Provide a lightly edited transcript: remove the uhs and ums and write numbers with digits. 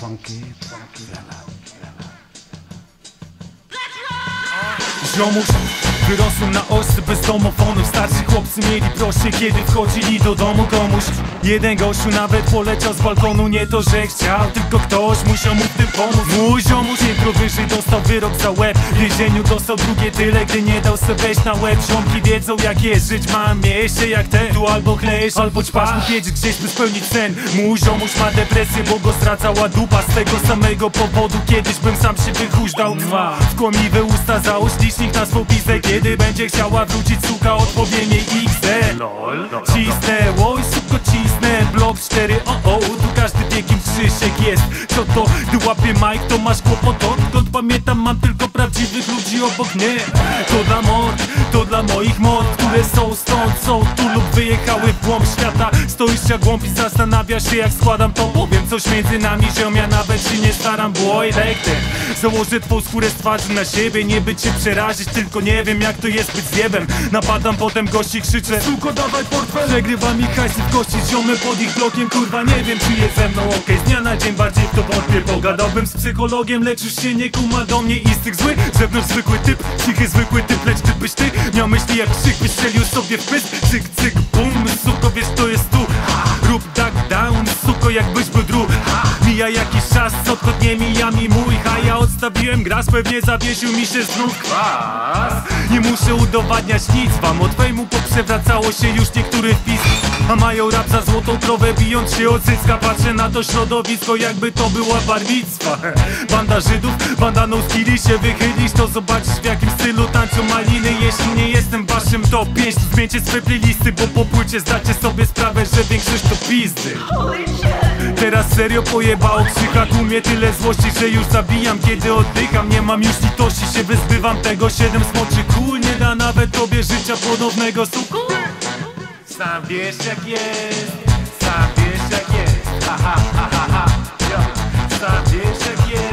funky. Ziomuś wyrosł na ośce bez domofonów. Starsi chłopcy mieli prosie, kiedy wchodzili do domu komuś. Jeden gościu nawet poleciał z balkonu. Nie to, że chciał, tylko ktoś musiał mu w tym pomóc. Mój ziomuś piętro wyżej dostał wyrok za łeb. W więzieniu dostał drugie tyle, gdy nie dał se wejść na łeb. Ziomki wiedzą, jak jest żyć, mam mieście jak te. Tu albo klejesz, albo ćpasz, lub jedziesz gdzieś, by spełnić sen. Mój ziomuś ma depresję, bo go zdradzała dupa. Z tego samego powodu kiedyś bym sam się wychuźdał. W kłamiwe usta załóż licznik na swą pizdę. Kiedy będzie chciała wrócić, suka, odpowie jej XD. Cisnęło i szybko cisnę blok 4, o, tu każdy wie, kim Krzysiek jest. Co to, gdy łapie Mike, to masz kłopot. Odkąd pamiętam, mam tylko prawdziwych ludzi obok mnie. To dla moich mod, które są stąd, są tu lub wyjechały w głąb świata. Stoisz jak głąb i zastanawiasz się, jak składam to. Powiem coś między nami, ziom, ja nawet się nie staram, bo elektryk. Założę twą skórę z twarzy na siebie, nie by cię przerazić, tylko nie wiem, jak to jest być zjebem. Napadam potem gości, krzyczę: suko, dawaj portfel. Przegrywa mi hajsy w kości, ziomy pod ich blokiem. Kurwa, nie wiem, czy jest ze mną okej. Z dnia na dzień bardziej w to wątpię. Pogadałbym z psychologiem, lecz już się nie kuma do mnie. I z tych zły, zewnątrz zwykły typ, cichy zwykły typ. Lecz gdybyś ty miał myśli jak krzyk, wystrzelił sobie w pysk. Cyk, cyk, bum, suko, wiesz, to jest tu. Rób duck down, suko, jakbyś był druk. Mija jakiś czas, odkąd nie mija mi mój. A ja odstawiłem gras, pewnie zawiesił mi się znów kwas. Nie muszę udowadniać nic wam, od fejmu poprzewracało się już niektóry wpis. A mają rap za złotą krowę, bijąc się od cycka. Patrzę na to środowisko, jakby to była barwictwa. Banda Żydów, bandaną skili się wychylisz, to zobaczysz, w jakim stylu tańczą maliny. Jeśli nie jestem waszym top 5, to zmieńcie swe playlisty, bo po płycie zdacie sobie sprawę, że większość to pizdy. Teraz serio pojebało krzyka, tłumie tyle złości, że już zabijam, kiedy oddycham. Nie mam już litości, się wyzbywam tego. 7 smoczy kul nie da nawet tobie życia podobnego, suku. Sam wiesz, jak jest, sam wiesz, jak jest, ha, ha, ha, ha, ha. Sam wiesz, jak jest.